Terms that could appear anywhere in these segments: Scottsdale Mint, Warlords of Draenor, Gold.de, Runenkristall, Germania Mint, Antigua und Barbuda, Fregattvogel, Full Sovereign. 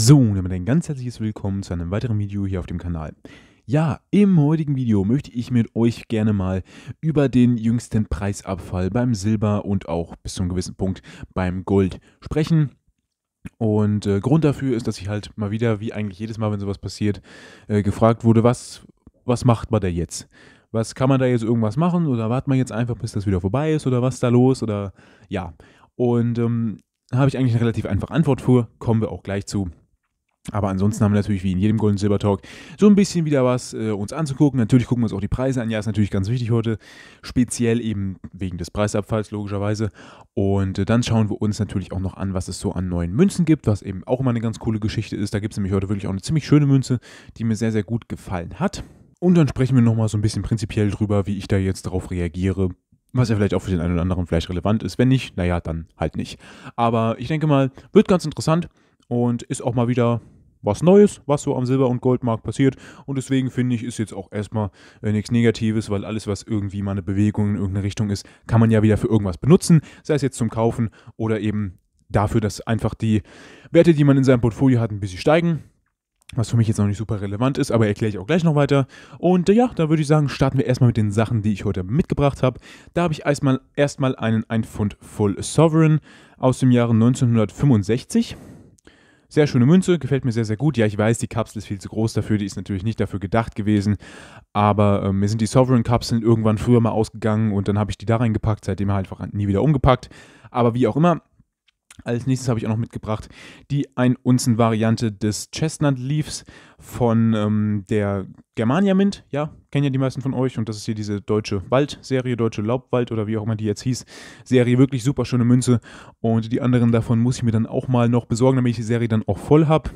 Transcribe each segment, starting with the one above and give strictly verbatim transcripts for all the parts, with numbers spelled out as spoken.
So, damit ein ganz herzliches Willkommen zu einem weiteren Video hier auf dem Kanal. Ja, im heutigen Video möchte ich mit euch gerne mal über den jüngsten Preisabfall beim Silber und auch bis zu einem gewissen Punkt beim Gold sprechen. Und äh, Grund dafür ist, dass ich halt mal wieder, wie eigentlich jedes Mal, wenn sowas passiert, äh, gefragt wurde, was, was macht man da jetzt? Was kann man da jetzt irgendwas machen oder wartet man jetzt einfach, bis das wieder vorbei ist oder was ist da los oder ja. Und ähm, da habe ich eigentlich eine relativ einfache Antwort für, kommen wir auch gleich zu. Aber ansonsten haben wir natürlich wie in jedem Gold- und Silber-Talk so ein bisschen wieder was äh, uns anzugucken. Natürlich gucken wir uns auch die Preise an. Ja, ist natürlich ganz wichtig heute, speziell eben wegen des Preisabfalls logischerweise. Und äh, dann schauen wir uns natürlich auch noch an, was es so an neuen Münzen gibt, was eben auch immer eine ganz coole Geschichte ist. Da gibt es nämlich heute wirklich auch eine ziemlich schöne Münze, die mir sehr, sehr gut gefallen hat. Und dann sprechen wir nochmal so ein bisschen prinzipiell drüber, wie ich da jetzt drauf reagiere. Was ja vielleicht auch für den einen oder anderen vielleicht relevant ist. Wenn nicht, naja, dann halt nicht. Aber ich denke mal, wird ganz interessant und ist auch mal wieder was Neues, was so am Silber- und Goldmarkt passiert. Und deswegen finde ich, ist jetzt auch erstmal äh, nichts Negatives, weil alles, was irgendwie mal eine Bewegung in irgendeine Richtung ist, kann man ja wieder für irgendwas benutzen. Sei es jetzt zum Kaufen oder eben dafür, dass einfach die Werte, die man in seinem Portfolio hat, ein bisschen steigen. Was für mich jetzt noch nicht super relevant ist, aber erkläre ich auch gleich noch weiter. Und äh, ja, da würde ich sagen, starten wir erstmal mit den Sachen, die ich heute mitgebracht habe. Da habe ich erstmal, erstmal einen ein Pfund Full Sovereign aus dem Jahre neunzehnhundertfünfundsechzig. Sehr schöne Münze, gefällt mir sehr, sehr gut. Ja, ich weiß, die Kapsel ist viel zu groß dafür, die ist natürlich nicht dafür gedacht gewesen. Aber äh, mir sind die Sovereign-Kapseln irgendwann früher mal ausgegangen und dann habe ich die da reingepackt, seitdem halt einfach nie wieder umgepackt. Aber wie auch immer, als nächstes habe ich auch noch mitgebracht die ein Unzen Variante des Chestnut Leaves von ähm, der Germania Mint. Ja, kennen ja die meisten von euch und das ist hier diese deutsche Wald-Serie, deutsche Laubwald oder wie auch immer die jetzt hieß. Serie, wirklich super schöne Münze und die anderen davon muss ich mir dann auch mal noch besorgen, damit ich die Serie dann auch voll habe.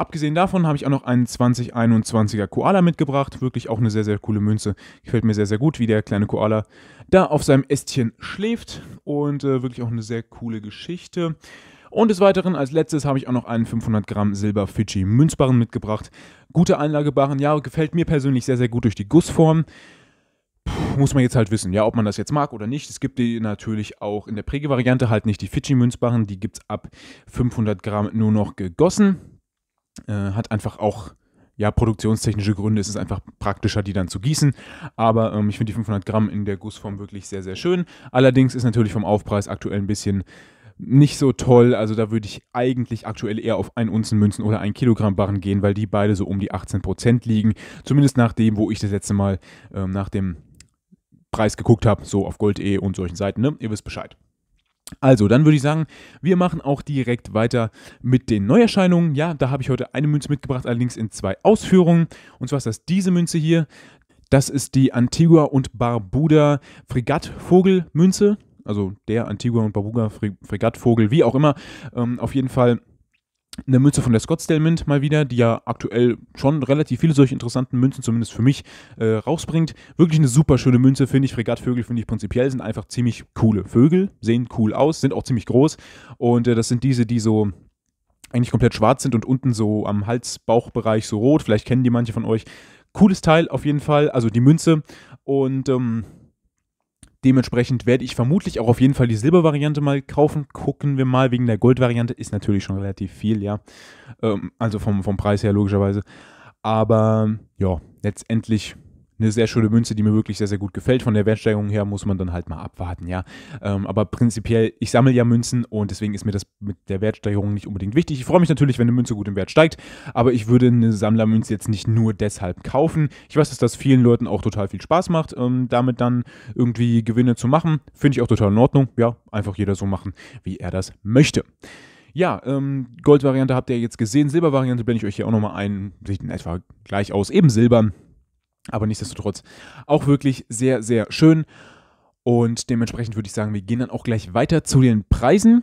Abgesehen davon habe ich auch noch einen zwanzig einundzwanziger Koala mitgebracht. Wirklich auch eine sehr, sehr coole Münze. Gefällt mir sehr, sehr gut, wie der kleine Koala da auf seinem Ästchen schläft. Und äh, wirklich auch eine sehr coole Geschichte. Und des Weiteren, als letztes, habe ich auch noch einen fünfhundert Gramm Silber Fidschi Münzbarren mitgebracht. Gute Einlagebarren, ja, gefällt mir persönlich sehr, sehr gut durch die Gussform. Muss man jetzt halt wissen, ja, ob man das jetzt mag oder nicht. Es gibt die natürlich auch in der Prägevariante halt nicht die Fidschi Münzbarren. Die gibt es ab fünfhundert Gramm nur noch gegossen. Hat einfach auch, ja, produktionstechnische Gründe, es ist einfach praktischer, die dann zu gießen. Aber ähm, ich finde die fünfhundert Gramm in der Gussform wirklich sehr, sehr schön. Allerdings ist natürlich vom Aufpreis aktuell ein bisschen nicht so toll. Also da würde ich eigentlich aktuell eher auf ein Unzen Münzen oder ein Kilogramm Barren gehen, weil die beide so um die achtzehn Prozent liegen. Zumindest nach dem, wo ich das letzte Mal ähm, nach dem Preis geguckt habe, so auf Gold.de und solchen Seiten, ne? Ihr wisst Bescheid. Also, dann würde ich sagen, wir machen auch direkt weiter mit den Neuerscheinungen. Ja, da habe ich heute eine Münze mitgebracht, allerdings in zwei Ausführungen. Und zwar ist das diese Münze hier. Das ist die Antigua und Barbuda Fregattvogel-Münze. Also der Antigua und Barbuda Fregattvogel, wie auch immer. Ähm, auf jeden Fall eine Münze von der Scottsdale Mint mal wieder, die ja aktuell schon relativ viele solche interessanten Münzen, zumindest für mich, äh, rausbringt. Wirklich eine super schöne Münze, finde ich. Fregattvögel, finde ich prinzipiell, sind einfach ziemlich coole Vögel, sehen cool aus, sind auch ziemlich groß. Und äh, das sind diese, die so eigentlich komplett schwarz sind und unten so am Hals-Bauchbereich so rot. Vielleicht kennen die manche von euch. Cooles Teil auf jeden Fall, also die Münze. Und ähm, dementsprechend werde ich vermutlich auch auf jeden Fall die Silbervariante mal kaufen. Gucken wir mal, wegen der Goldvariante ist natürlich schon relativ viel, ja. Ähm, also vom, vom Preis her logischerweise. Aber ja, letztendlich eine sehr schöne Münze, die mir wirklich sehr, sehr gut gefällt. Von der Wertsteigerung her muss man dann halt mal abwarten, ja. Ähm, aber prinzipiell, ich sammle ja Münzen und deswegen ist mir das mit der Wertsteigerung nicht unbedingt wichtig. Ich freue mich natürlich, wenn eine Münze gut im Wert steigt, aber ich würde eine Sammlermünze jetzt nicht nur deshalb kaufen. Ich weiß, dass das vielen Leuten auch total viel Spaß macht, ähm, damit dann irgendwie Gewinne zu machen. Finde ich auch total in Ordnung. Ja, einfach jeder so machen, wie er das möchte. Ja, ähm, Goldvariante habt ihr jetzt gesehen. Silbervariante blende ich euch hier auch nochmal ein. Sieht in etwa gleich aus. Eben Silber. Aber nichtsdestotrotz auch wirklich sehr, sehr schön. Und dementsprechend würde ich sagen, wir gehen dann auch gleich weiter zu den Preisen.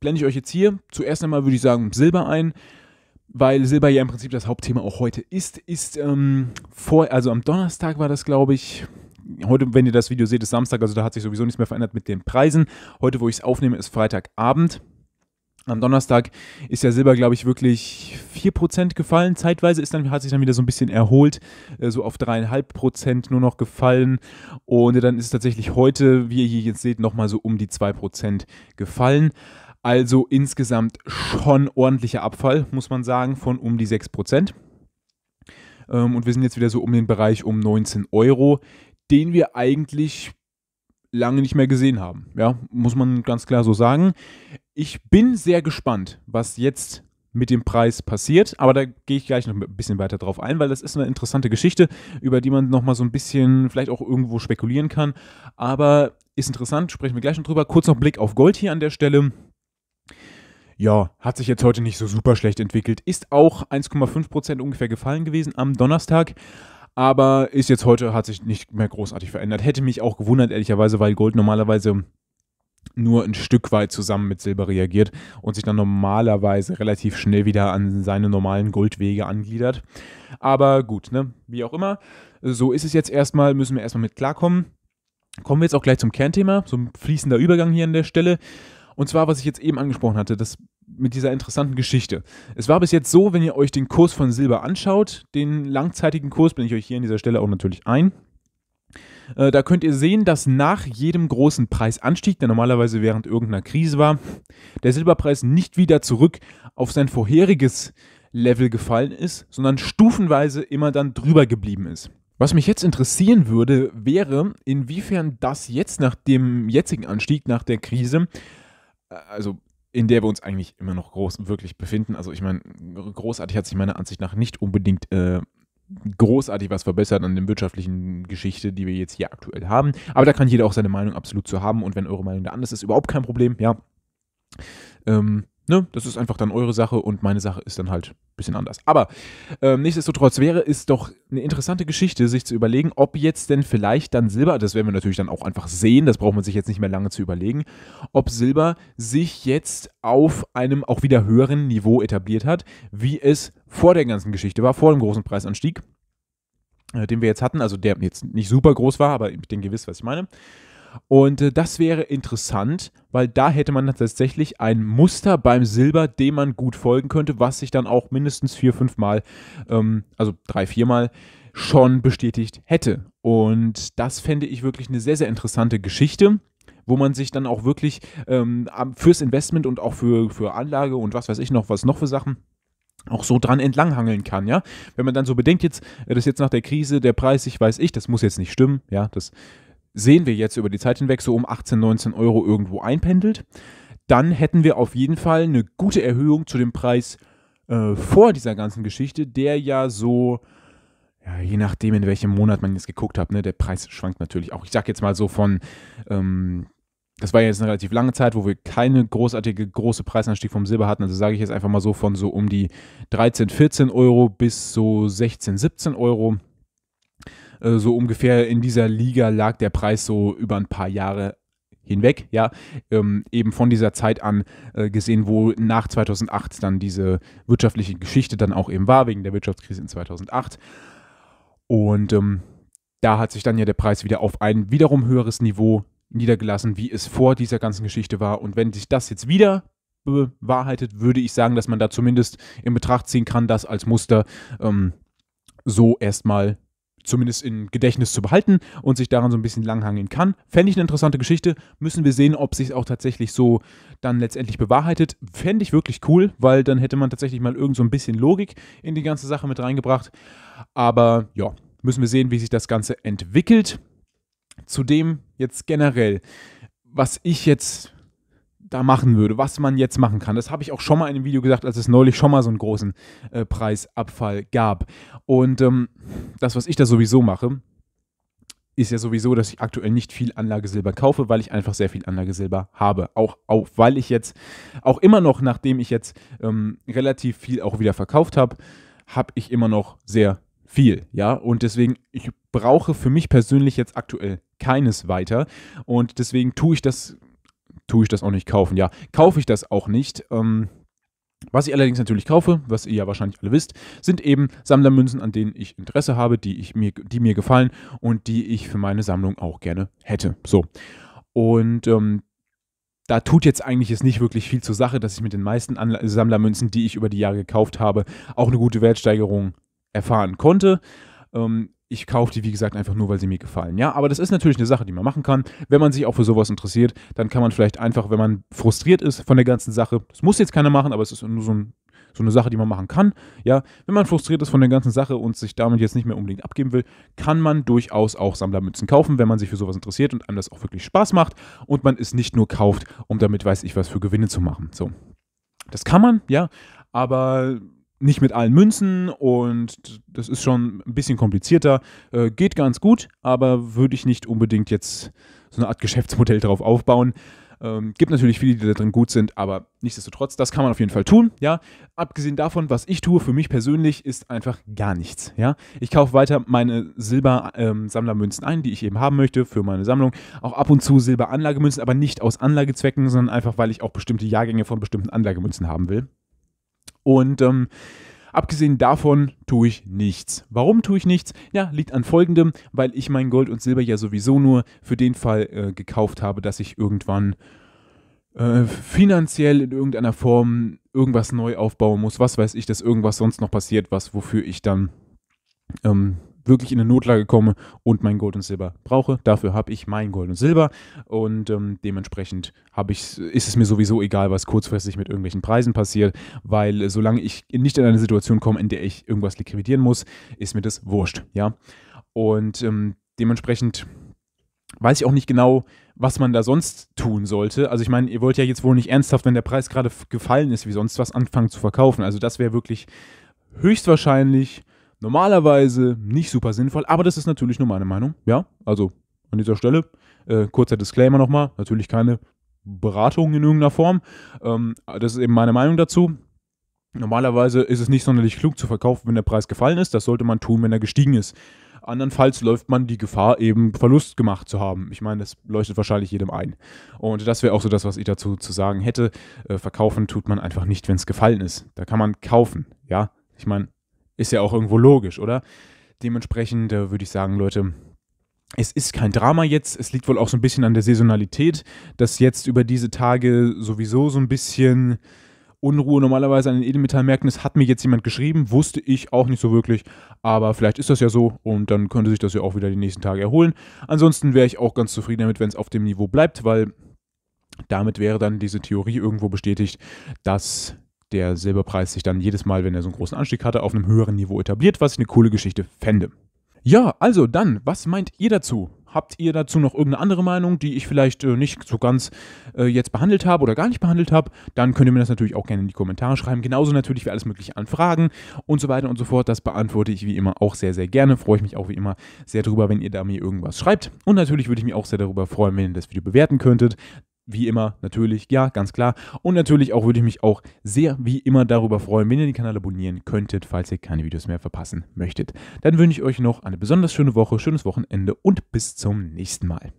Blende ich euch jetzt hier zuerst einmal, würde ich sagen, Silber ein. Weil Silber ja im Prinzip das Hauptthema auch heute ist. Ist ähm, vor, also am Donnerstag war das, glaube ich. Heute, wenn ihr das Video seht, ist Samstag. Also da hat sich sowieso nichts mehr verändert mit den Preisen. Heute, wo ich es aufnehme, ist Freitagabend. Am Donnerstag ist ja Silber, glaube ich, wirklich vier Prozent gefallen. Zeitweise ist dann, hat sich dann wieder so ein bisschen erholt, so auf drei Komma fünf Prozent nur noch gefallen. Und dann ist es tatsächlich heute, wie ihr hier jetzt seht, nochmal so um die zwei Prozent gefallen. Also insgesamt schon ordentlicher Abfall, muss man sagen, von um die sechs Prozent. Und wir sind jetzt wieder so um den Bereich um neunzehn Euro, den wir eigentlich lange nicht mehr gesehen haben. Ja, muss man ganz klar so sagen. Ich bin sehr gespannt, was jetzt mit dem Preis passiert, aber da gehe ich gleich noch ein bisschen weiter drauf ein, weil das ist eine interessante Geschichte, über die man nochmal so ein bisschen vielleicht auch irgendwo spekulieren kann, aber ist interessant, sprechen wir gleich noch drüber. Kurz noch Blick auf Gold hier an der Stelle. Ja, hat sich jetzt heute nicht so super schlecht entwickelt, ist auch eins Komma fünf Prozent ungefähr gefallen gewesen am Donnerstag, aber ist jetzt heute, hat sich nicht mehr großartig verändert. Hätte mich auch gewundert, ehrlicherweise, weil Gold normalerweise nur ein Stück weit zusammen mit Silber reagiert und sich dann normalerweise relativ schnell wieder an seine normalen Goldwege angliedert. Aber gut, ne? Wie auch immer, so ist es jetzt erstmal, müssen wir erstmal mit klarkommen. Kommen wir jetzt auch gleich zum Kernthema, so ein fließender Übergang hier an der Stelle. Und zwar, was ich jetzt eben angesprochen hatte, das mit dieser interessanten Geschichte. Es war bis jetzt so, wenn ihr euch den Kurs von Silber anschaut, den langzeitigen Kurs, blende ich euch hier an dieser Stelle auch natürlich ein. Da könnt ihr sehen, dass nach jedem großen Preisanstieg, der normalerweise während irgendeiner Krise war, der Silberpreis nicht wieder zurück auf sein vorheriges Level gefallen ist, sondern stufenweise immer dann drüber geblieben ist. Was mich jetzt interessieren würde, wäre, inwiefern das jetzt nach dem jetzigen Anstieg, nach der Krise, also in der wir uns eigentlich immer noch groß wirklich befinden, also ich meine, großartig hat sich meiner Ansicht nach nicht unbedingt äh, großartig was verbessert an der wirtschaftlichen Geschichte, die wir jetzt hier aktuell haben. Aber da kann jeder auch seine Meinung absolut zu haben und wenn eure Meinung da anders ist, überhaupt kein Problem, ja. Ähm, ne, das ist einfach dann eure Sache und meine Sache ist dann halt ein bisschen anders. Aber ähm, nichtsdestotrotz wäre es doch eine interessante Geschichte, sich zu überlegen, ob jetzt denn vielleicht dann Silber, das werden wir natürlich dann auch einfach sehen, das braucht man sich jetzt nicht mehr lange zu überlegen, ob Silber sich jetzt auf einem auch wieder höheren Niveau etabliert hat, wie es vor der ganzen Geschichte war, vor dem großen Preisanstieg, äh, den wir jetzt hatten, also der jetzt nicht super groß war, aber ich denke, ihr wisst, was ich meine. Und äh, das wäre interessant, weil da hätte man tatsächlich ein Muster beim Silber, dem man gut folgen könnte, was sich dann auch mindestens vier, fünf Mal, ähm, also drei, vier Mal schon bestätigt hätte. Und das fände ich wirklich eine sehr, sehr interessante Geschichte, wo man sich dann auch wirklich ähm, fürs Investment und auch für, für Anlage und was weiß ich noch, was noch für Sachen, auch so dran entlanghangeln kann, ja. Wenn man dann so bedenkt jetzt, dass jetzt nach der Krise der Preis, ich weiß ich, das muss jetzt nicht stimmen, ja, das sehen wir jetzt über die Zeit hinweg so um achtzehn, neunzehn Euro irgendwo einpendelt, dann hätten wir auf jeden Fall eine gute Erhöhung zu dem Preis äh, vor dieser ganzen Geschichte, der ja so, ja, je nachdem in welchem Monat man jetzt geguckt hat, ne, der Preis schwankt natürlich auch. Ich sag jetzt mal so von, ähm, das war jetzt eine relativ lange Zeit, wo wir keine großartige, große Preisanstieg vom Silber hatten. Also sage ich jetzt einfach mal so von so um die dreizehn, vierzehn Euro bis so sechzehn, siebzehn Euro. Äh, so ungefähr in dieser Liga lag der Preis so über ein paar Jahre hinweg. Ja, ähm, eben von dieser Zeit an äh, gesehen, wo nach zweitausendacht dann diese wirtschaftliche Geschichte dann auch eben war, wegen der Wirtschaftskrise in zweitausendacht. Und ähm, da hat sich dann ja der Preis wieder auf ein wiederum höheres Niveau niedergelassen, wie es vor dieser ganzen Geschichte war. Und wenn sich das jetzt wieder bewahrheitet, würde ich sagen, dass man da zumindest in Betracht ziehen kann, das als Muster ähm, so erstmal zumindest in Gedächtnis zu behalten und sich daran so ein bisschen langhangeln kann. Fände ich eine interessante Geschichte. Müssen wir sehen, ob sich auch tatsächlich so dann letztendlich bewahrheitet. Fände ich wirklich cool, weil dann hätte man tatsächlich mal irgend so ein bisschen Logik in die ganze Sache mit reingebracht. Aber ja, müssen wir sehen, wie sich das Ganze entwickelt. Zudem jetzt generell, was ich jetzt da machen würde, was man jetzt machen kann, das habe ich auch schon mal in einem Video gesagt, als es neulich schon mal so einen großen äh, Preisabfall gab. Und ähm, das, was ich da sowieso mache, ist ja sowieso, dass ich aktuell nicht viel Anlagesilber kaufe, weil ich einfach sehr viel Anlagesilber habe. Auch, auch weil ich jetzt, auch immer noch, nachdem ich jetzt ähm, relativ viel auch wieder verkauft habe, habe ich immer noch sehr viel, ja, und deswegen, ich brauche für mich persönlich jetzt aktuell keines weiter und deswegen tue ich das, tue ich das auch nicht kaufen, ja, kaufe ich das auch nicht. Ähm, was ich allerdings natürlich kaufe, was ihr ja wahrscheinlich alle wisst, sind eben Sammlermünzen, an denen ich Interesse habe, die ich mir, die mir gefallen und die ich für meine Sammlung auch gerne hätte, so. Und ähm, da tut jetzt eigentlich jetzt nicht wirklich viel zur Sache, dass ich mit den meisten Anla- Sammlermünzen, die ich über die Jahre gekauft habe, auch eine gute Wertsteigerung erfahren konnte. Ich kaufe die, wie gesagt, einfach nur, weil sie mir gefallen. Ja, aber das ist natürlich eine Sache, die man machen kann. Wenn man sich auch für sowas interessiert, dann kann man vielleicht einfach, wenn man frustriert ist von der ganzen Sache, das muss jetzt keiner machen, aber es ist nur so ein, so eine Sache, die man machen kann. Ja, wenn man frustriert ist von der ganzen Sache und sich damit jetzt nicht mehr unbedingt abgeben will, kann man durchaus auch Sammlermützen kaufen, wenn man sich für sowas interessiert und einem das auch wirklich Spaß macht und man es nicht nur kauft, um damit, weiß ich was, für Gewinne zu machen. So, das kann man, ja, aber nicht mit allen Münzen und das ist schon ein bisschen komplizierter. Äh, geht ganz gut, aber würde ich nicht unbedingt jetzt so eine Art Geschäftsmodell drauf aufbauen. Ähm, gibt natürlich viele, die da drin gut sind, aber nichtsdestotrotz, das kann man auf jeden Fall tun. Ja? Abgesehen davon, was ich tue, für mich persönlich ist einfach gar nichts. Ja? Ich kaufe weiter meine Silber-Sammlermünzen ähm, ein, die ich eben haben möchte für meine Sammlung. Auch ab und zu Silber-Anlagemünzen, aber nicht aus Anlagezwecken, sondern einfach, weil ich auch bestimmte Jahrgänge von bestimmten Anlagemünzen haben will. Und ähm, abgesehen davon tue ich nichts. Warum tue ich nichts? Ja, liegt an Folgendem, weil ich mein Gold und Silber ja sowieso nur für den Fall äh, gekauft habe, dass ich irgendwann äh, finanziell in irgendeiner Form irgendwas neu aufbauen muss, was weiß ich, dass irgendwas sonst noch passiert, was wofür ich dann ähm, wirklich in eine Notlage komme und mein Gold und Silber brauche. Dafür habe ich mein Gold und Silber und ähm, dementsprechend habe ich, ist es mir sowieso egal, was kurzfristig mit irgendwelchen Preisen passiert, weil äh, solange ich nicht in eine Situation komme, in der ich irgendwas liquidieren muss, ist mir das wurscht, ja. Und ähm, dementsprechend weiß ich auch nicht genau, was man da sonst tun sollte. Also ich meine, ihr wollt ja jetzt wohl nicht ernsthaft, wenn der Preis gerade gefallen ist, wie sonst was, anfangen zu verkaufen. Also das wäre wirklich höchstwahrscheinlich normalerweise nicht super sinnvoll, aber das ist natürlich nur meine Meinung, ja, also an dieser Stelle, äh, kurzer Disclaimer nochmal, natürlich keine Beratung in irgendeiner Form, ähm, das ist eben meine Meinung dazu. Normalerweise ist es nicht sonderlich klug zu verkaufen, wenn der Preis gefallen ist, das sollte man tun, wenn er gestiegen ist. Andernfalls läuft man die Gefahr, eben Verlust gemacht zu haben. Ich meine, das leuchtet wahrscheinlich jedem ein. Und das wäre auch so das, was ich dazu zu sagen hätte. Äh, verkaufen tut man einfach nicht, wenn es gefallen ist. Da kann man kaufen, ja, ich meine, ist ja auch irgendwo logisch, oder? Dementsprechend äh, würde ich sagen, Leute, es ist kein Drama jetzt. Es liegt wohl auch so ein bisschen an der Saisonalität, dass jetzt über diese Tage sowieso so ein bisschen Unruhe normalerweise an den Edelmetallmärkten ist. Hat mir jetzt jemand geschrieben, wusste ich auch nicht so wirklich. Aber vielleicht ist das ja so und dann könnte sich das ja auch wieder die nächsten Tage erholen. Ansonsten wäre ich auch ganz zufrieden damit, wenn es auf dem Niveau bleibt, weil damit wäre dann diese Theorie irgendwo bestätigt, dass der Silberpreis sich dann jedes Mal, wenn er so einen großen Anstieg hatte, auf einem höheren Niveau etabliert, was ich eine coole Geschichte fände. Ja, also dann, was meint ihr dazu? Habt ihr dazu noch irgendeine andere Meinung, die ich vielleicht äh, nicht so ganz äh, jetzt behandelt habe oder gar nicht behandelt habe? Dann könnt ihr mir das natürlich auch gerne in die Kommentare schreiben. Genauso natürlich wie alles mögliche an Fragen und so weiter und so fort. Das beantworte ich wie immer auch sehr, sehr gerne. Freue ich mich auch wie immer sehr darüber, wenn ihr da mir irgendwas schreibt. Und natürlich würde ich mich auch sehr darüber freuen, wenn ihr das Video bewerten könntet. Wie immer, natürlich, ja, ganz klar. Und natürlich auch würde ich mich auch sehr, wie immer, darüber freuen, wenn ihr den Kanal abonnieren könntet, falls ihr keine Videos mehr verpassen möchtet. Dann wünsche ich euch noch eine besonders schöne Woche, schönes Wochenende und bis zum nächsten Mal.